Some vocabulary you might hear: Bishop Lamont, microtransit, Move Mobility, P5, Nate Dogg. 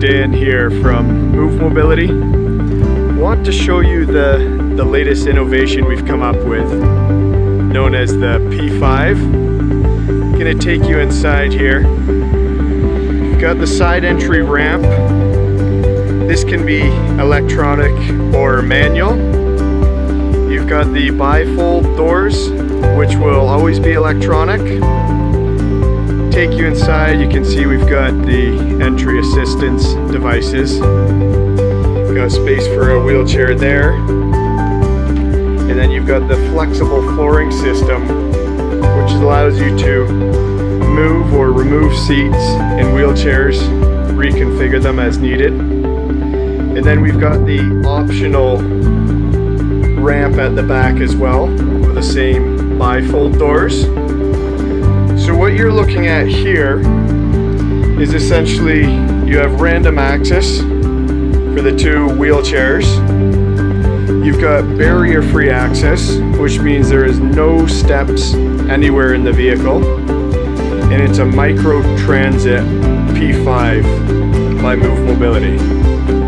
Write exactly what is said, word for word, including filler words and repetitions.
Dan here from Move Mobility. I want to show you the, the latest innovation we've come up with, known as the P five. I'm gonna take you inside here. You've got the side entry ramp. This can be electronic or manual. You've got the bifold doors, which will always be electronic. Take you inside, you can see we've got the entry assistance devices. We've got space for a wheelchair there. And then you've got the flexible flooring system, which allows you to move or remove seats in wheelchairs, reconfigure them as needed. And then we've got the optional ramp at the back as well, with the same bifold doors. So what you're looking at here is essentially you have random access for the two wheelchairs. You've got barrier-free access, which means there is no steps anywhere in the vehicle. And it's a micro transit P five by Move Mobility.